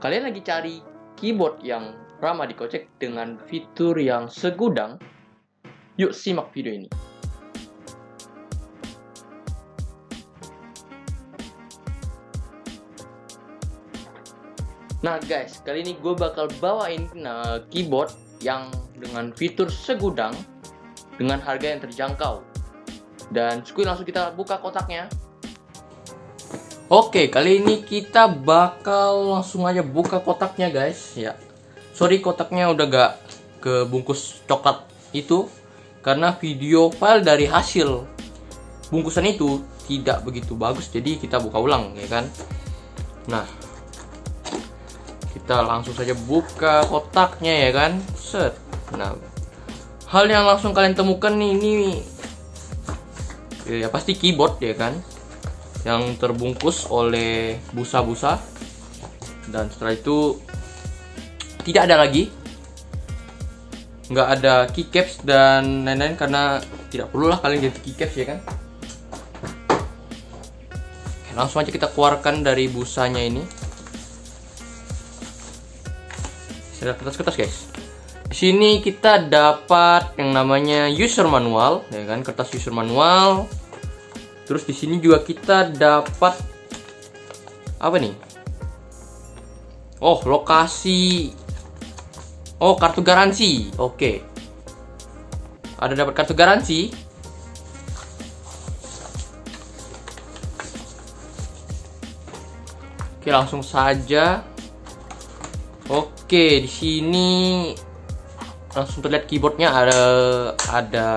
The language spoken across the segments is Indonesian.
kalian lagi cari keyboard yang ramah dikocek dengan fitur yang segudang, yuk simak video ini. Nah guys, kali ini gue bakal bawain keyboard yang dengan fitur segudang dengan harga yang terjangkau. Dan cuy, langsung kita buka kotaknya. Oke, kali ini kita bakal langsung aja buka kotaknya guys. Ya, sorry kotaknya udah gak kebungkus coklat itu, karena video file dari hasil bungkusan itu tidak begitu bagus, jadi kita buka ulang ya kan. Nah, kita langsung saja buka kotaknya ya kan. Set. Nah, hal yang langsung kalian temukan nih, ini ya pasti keyboard ya kan, yang terbungkus oleh busa-busa. Dan setelah itu tidak ada lagi, nggak ada keycaps dan lain-lain, karena tidak perlulah kalian ganti keycaps ya kan. Oke, langsung aja kita keluarkan dari busanya ini. Ada kertas-kertas guys. Di sini kita dapat yang namanya user manual, ya kan, kertas user manual. Terus di sini juga kita dapat apa nih? Oh, lokasi. Oh, kartu garansi. Oke. Ada dapat kartu garansi. Oke, langsung saja. Oke, di sini langsung terlihat keyboardnya ada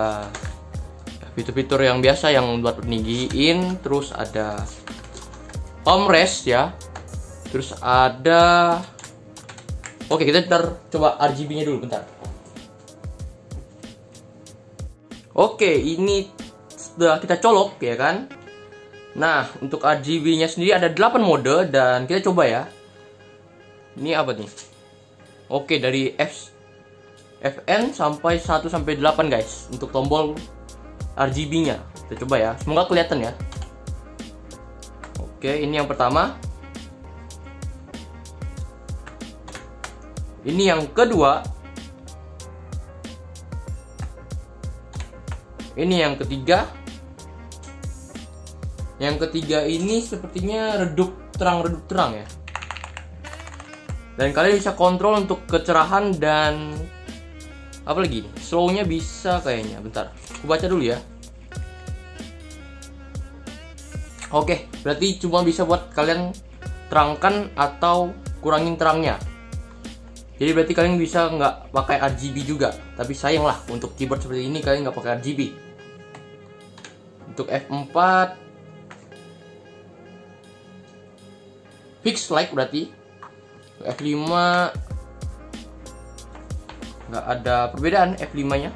fitur-fitur yang biasa yang buat ninggiin, terus ada armrest ya, terus ada, oke kita ntar coba RGB-nya dulu bentar. Oke, ini sudah kita colok ya kan. Nah, untuk RGB-nya sendiri ada 8 mode dan kita coba ya. Ini apa nih? Oke, dari FN sampai 1 sampai 8 guys untuk tombol RGB-nya. Kita coba ya. Semoga kelihatan ya. Oke, ini yang pertama. Ini yang kedua. Ini yang ketiga. Yang ketiga ini sepertinya redup terang ya. Dan kalian bisa kontrol untuk kecerahan dan apa lagi? Slow-nya bisa kayaknya. Bentar, aku baca dulu ya. Oke, berarti cuma bisa buat kalian terangkan atau kurangin terangnya. Jadi berarti kalian bisa nggak pakai RGB juga. Tapi sayang lah, untuk keyboard seperti ini kalian nggak pakai RGB. Untuk F4 fixed light berarti. F5 nggak ada perbedaan F5 nya.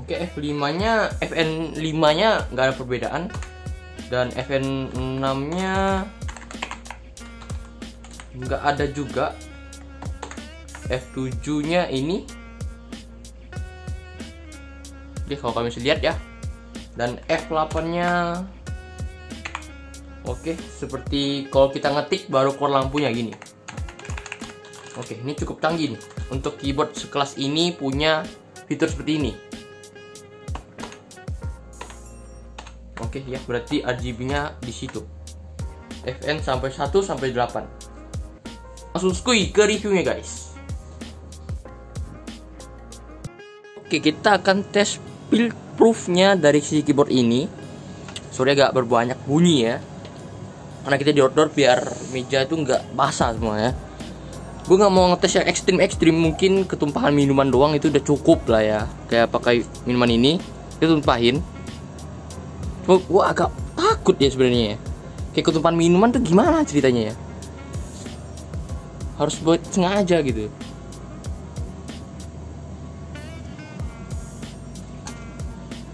Oke, F5 nya FN5 nya nggak ada perbedaan, dan FN6 nya nggak ada juga. F7 nya ini, jadi kalau kalian bisa lihat ya. Dan F8 nya oke, seperti kalau kita ngetik baru keluar lampunya gini. Oke, ini cukup canggih nih. Untuk keyboard sekelas ini punya fitur seperti ini. Oke ya, berarti RGB nya di situ. FN sampai 1 sampai 8. Langsung skuy ke reviewnya guys. Oke, kita akan tes build proofnya dari si keyboard ini. Sorry agak berbanyak bunyi ya, karena kita di outdoor biar meja itu nggak basah semuanya. Gue nggak mau ngetes yang ekstrim, mungkin ketumpahan minuman doang itu udah cukup lah ya. Kayak pakai minuman ini kita tumpahin. Cuma gue agak takut ya sebenarnya. Kayak ketumpahan minuman tuh gimana ceritanya ya? Harus buat sengaja gitu.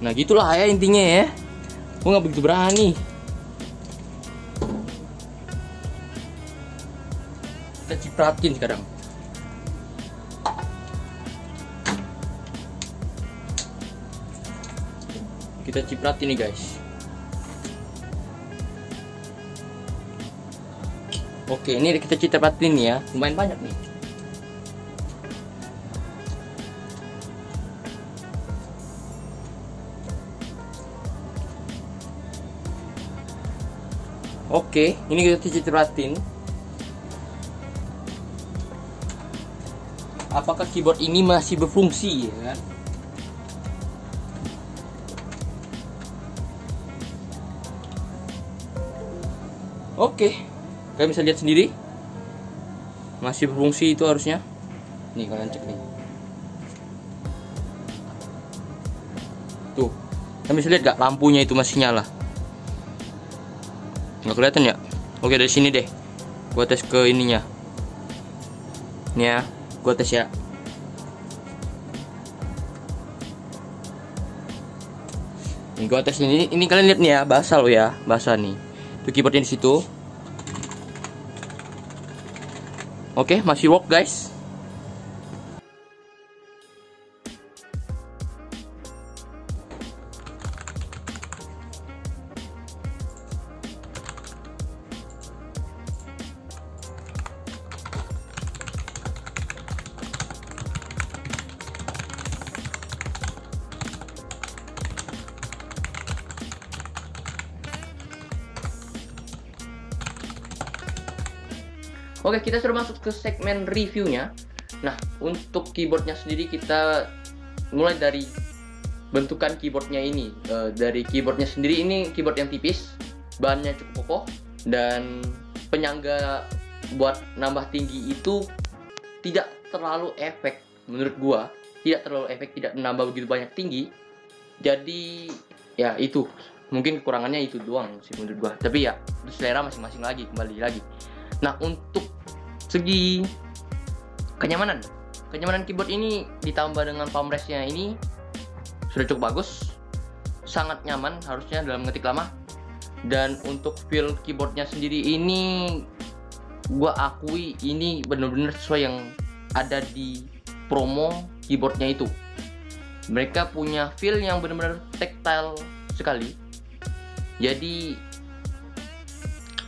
Nah gitulah ya intinya ya. Gue nggak begitu berani. Kita cipratin sekarang. kita ciprat ini guys. Oke, ini kita cipratin ya, lumayan banyak nih. Oke, ini kita cipratin. Apakah keyboard ini masih berfungsi ya? Oke, kalian bisa lihat sendiri masih berfungsi itu harusnya. Nih kalian cek nih. Tuh, kalian bisa lihat gak lampunya itu masih nyala? Nggak kelihatan ya? Oke, dari sini deh. Gua tes ke ininya. Nih ya. Gua tes ya. Nih gua tes ini kalian lihat nih ya, basah loh ya, basah nih. Tuh keyboardnya di situ. Oke, masih work guys. Oke, kita sudah masuk ke segmen reviewnya. Nah, untuk keyboardnya sendiri kita mulai dari bentukan keyboardnya ini. Dari keyboardnya sendiri ini keyboard yang tipis, bahannya cukup kokoh, dan penyangga buat nambah tinggi itu tidak terlalu efek menurut gua. Tidak terlalu efek, tidak menambah begitu banyak tinggi. Jadi ya itu, mungkin kekurangannya itu doang sih menurut gua. Tapi ya selera masing-masing lagi, kembali lagi. Nah, untuk segi kenyamanan keyboard ini ditambah dengan palm restnya ini sudah cukup bagus, sangat nyaman harusnya dalam ngetik lama. Dan untuk feel keyboardnya sendiri ini gua akui ini bener-bener sesuai yang ada di promo keyboardnya itu. Mereka punya feel yang bener-bener tactile sekali, jadi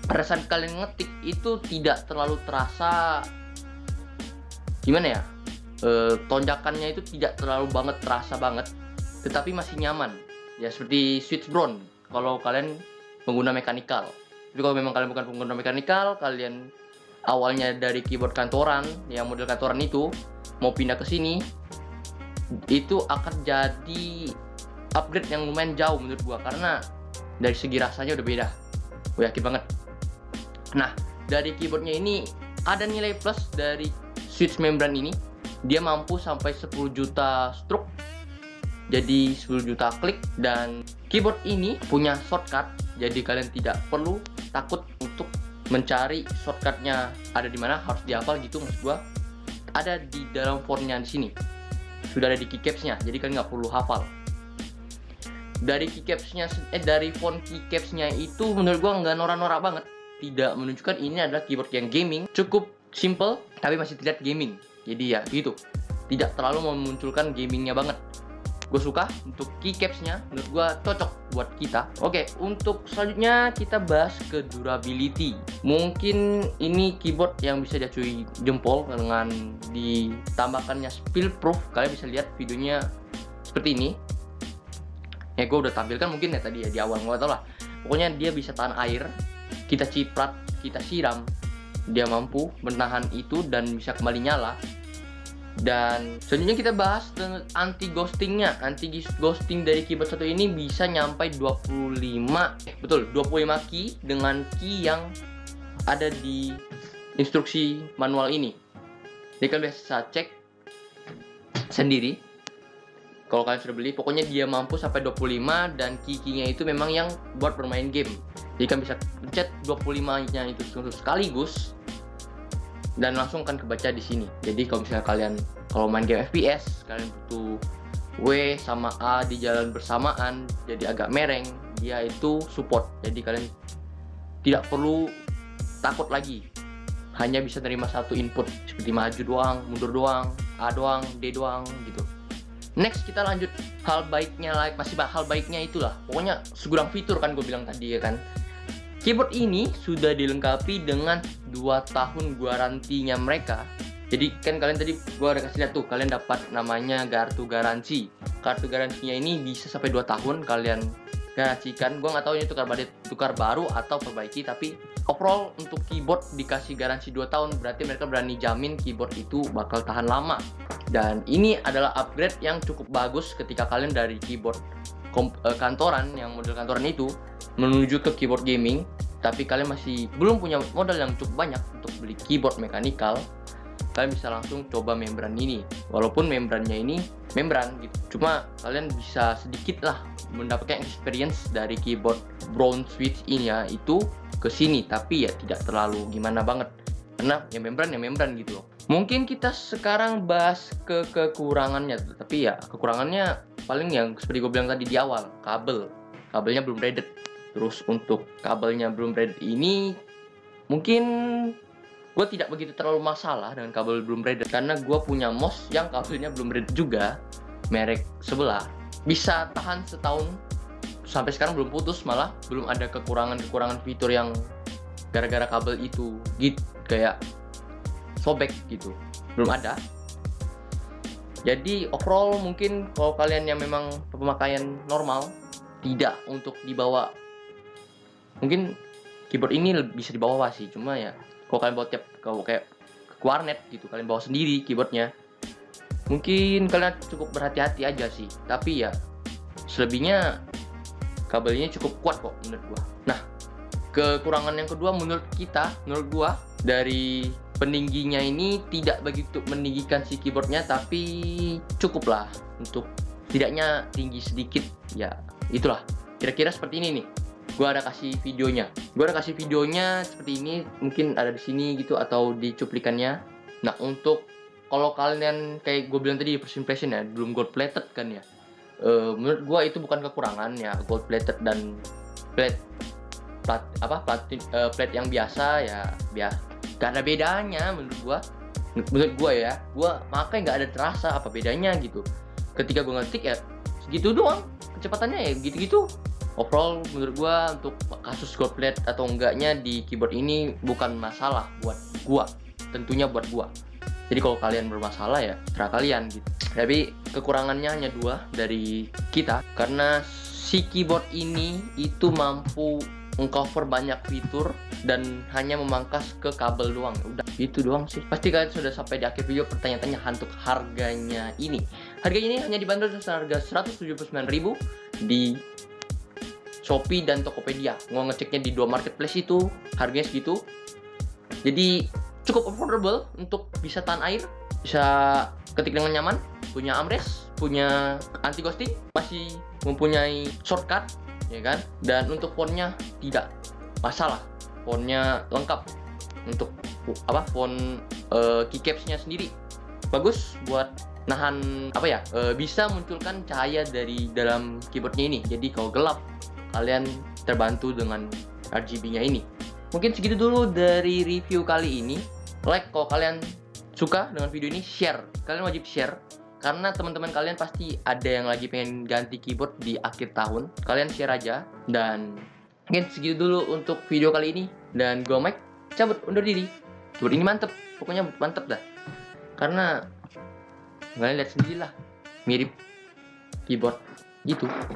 perasaan kalian ngetik itu tidak terlalu terasa, gimana ya, tonjakannya itu tidak terlalu banget terasa banget, tetapi masih nyaman ya, seperti switch brown kalau kalian pengguna mekanikal. Tapi kalau memang kalian bukan pengguna mekanikal, kalian awalnya dari keyboard kantoran yang model kantoran itu mau pindah ke sini, itu akan jadi upgrade yang lumayan jauh menurut gua, karena dari segi rasanya udah beda, gue yakin banget. Nah, dari keyboardnya ini ada nilai plus dari switch membran ini. Dia mampu sampai 10 juta stroke, jadi 10 juta klik. Dan keyboard ini punya shortcut, jadi kalian tidak perlu takut untuk mencari shortcutnya ada di mana, harus dihafal gitu maksud gua. Ada di dalam fontnya di sini, sudah ada di keycapsnya, jadi kalian nggak perlu hafal. Dari keycapsnya, dari font keycapsnya itu menurut gua nggak norak-norak banget. Tidak menunjukkan ini adalah keyboard yang gaming, cukup simple tapi masih tidak gaming. Jadi ya gitu, tidak terlalu memunculkan gamingnya banget. Gue suka untuk keycapsnya, menurut gue cocok buat kita. Oke, untuk selanjutnya kita bahas ke durability. Mungkin ini keyboard yang bisa diacui jempol dengan ditambahkannya spill proof. Kalian bisa lihat videonya seperti ini. Ya gue udah tampilkan mungkin ya tadi ya di awal, nggak tau lah. Pokoknya dia bisa tahan air, kita ciprat, kita siram, dia mampu menahan itu dan bisa kembali nyala. Dan selanjutnya kita bahas tentang anti ghostingnya. Anti ghosting dari keyboard satu ini bisa nyampai 25 key dengan key yang ada di instruksi manual ini. Jadi kalian bisa cek sendiri kalau kalian sudah beli. Pokoknya dia mampu sampai 25, dan key-nya itu memang yang buat bermain game. Jadi kan bisa pencet 25-nya itu sekaligus dan langsung kan kebaca di sini. Jadi kalau misalnya kalian kalau main game FPS, kalian butuh W sama A di jalan bersamaan, jadi agak mereng, dia itu support. Jadi kalian tidak perlu takut lagi, hanya bisa terima satu input seperti maju doang, mundur doang, A doang, D doang gitu. Next kita lanjut hal baiknya lagi, masih hal baiknya itulah. Pokoknya segudang fitur kan gue bilang tadi ya kan. Keyboard ini sudah dilengkapi dengan 2 tahun garantinya mereka. Jadi kan kalian tadi gue ada kasih lihat tuh, kalian dapat namanya kartu garansi. Kartu garansinya ini bisa sampai 2 tahun kalian garansikan. Gue nggak tahu ini tukar baru atau perbaiki, tapi overall untuk keyboard dikasih garansi 2 tahun, berarti mereka berani jamin keyboard itu bakal tahan lama. Dan ini adalah upgrade yang cukup bagus ketika kalian dari keyboard kantoran, yang model kantoran itu, menuju ke keyboard gaming. Tapi kalian masih belum punya modal yang cukup banyak untuk beli keyboard mekanikal, kalian bisa langsung coba membran ini. Walaupun membrannya ini membran gitu, cuma kalian bisa sedikit lah mendapatkan experience dari keyboard brown switch ini ya, itu ke sini. Tapi ya tidak terlalu gimana banget, karena ya membran gitu loh. Mungkin kita sekarang bahas ke kekurangannya, tapi ya kekurangannya paling yang seperti gue bilang tadi di awal, kabelnya belum braided. Terus untuk kabelnya belum braided ini, mungkin gue tidak begitu terlalu masalah dengan kabel belum braided, karena gue punya mouse yang kabelnya belum braided juga, merek sebelah, bisa tahan setahun sampai sekarang belum putus, malah belum ada kekurangan fitur yang gara-gara kabel itu gitu kayak sobek gitu, belum ada. Jadi overall mungkin kalau kalian yang memang pemakaian normal, tidak untuk dibawa, mungkin keyboard ini bisa dibawa sih, cuma ya kalau kalian bawa kayak ke warnet gitu, kalian bawa sendiri keyboardnya, mungkin kalian cukup berhati-hati aja sih. Tapi ya selebihnya kabelnya cukup kuat kok menurut gua. Nah, kekurangan yang kedua menurut gua dari peningginya ini tidak begitu meninggikan si keyboardnya, tapi cukuplah untuk setidaknya tinggi sedikit ya. Itulah kira-kira seperti ini nih, gue ada kasih videonya seperti ini, mungkin ada di sini gitu atau di cuplikannya. Nah, untuk kalau kalian kayak gue bilang tadi di first impression ya, belum gold plated kan ya, menurut gue itu bukan kekurangan ya. Gold plated dan plate yang biasa ya biasa, gak ada bedanya menurut gua ya. Gua makanya nggak ada terasa apa bedanya gitu. Ketika gua ngetik ya segitu doang kecepatannya ya, gitu-gitu. Overall menurut gua untuk kasus gold plate atau enggaknya di keyboard ini bukan masalah buat gua, tentunya buat gua. Jadi kalau kalian bermasalah ya terserah kalian gitu. Tapi kekurangannya hanya 2 dari kita, karena si keyboard ini itu mampu mengcover banyak fitur dan hanya memangkas ke kabel doang. Udah itu doang sih. Pasti kalian sudah sampai di akhir video pertanyaan-tanya untuk harganya ini. Harganya ini hanya dibanderol dengan harga 179.000 di Shopee dan Tokopedia. Gua ngeceknya di 2 marketplace itu harganya segitu. Jadi cukup affordable untuk bisa tahan air, bisa ketik dengan nyaman, punya armrest, punya anti ghosting, masih mempunyai shortcut ya kan. Dan untuk fontnya tidak masalah, fontnya lengkap. Untuk font keycapsnya sendiri bagus buat nahan bisa munculkan cahaya dari dalam keyboardnya ini. Jadi kalau gelap kalian terbantu dengan RGB-nya ini. Mungkin segitu dulu dari review kali ini. Like kalau kalian suka dengan video ini, share, kalian wajib share. Karena teman-teman kalian pasti ada yang lagi pengen ganti keyboard di akhir tahun. Kalian share aja. Dan mungkin segitu dulu untuk video kali ini. Dan gue Mike cabut undur diri. Keyboard ini mantep. Pokoknya mantep dah. Karena kalian lihat sendiri lah, mirip keyboard gitu.